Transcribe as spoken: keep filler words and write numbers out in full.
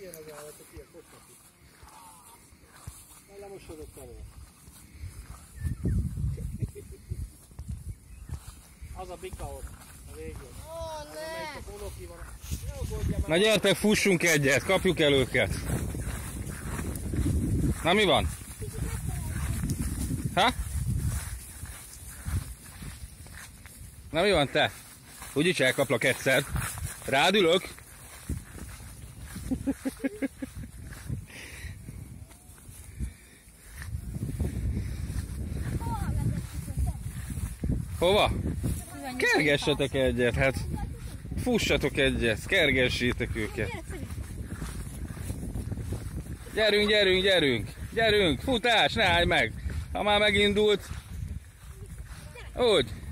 ilyen az állatok, ilyen foghatik. Ellemosodott elő. Az a bika ott, a végén. Oh, ne! Na gyertek, fussunk egyet, kapjuk el őket. Na mi van? Ha? Na mi van te? Úgyis elkaplak egyszer. Rád ülök. Hova? Kergessetek egyet, hát fussatok egyet, kergessétek őket. Gyerünk, gyerünk, gyerünk, gyerünk, futás, ne állj meg. Ha már megindult, úgy.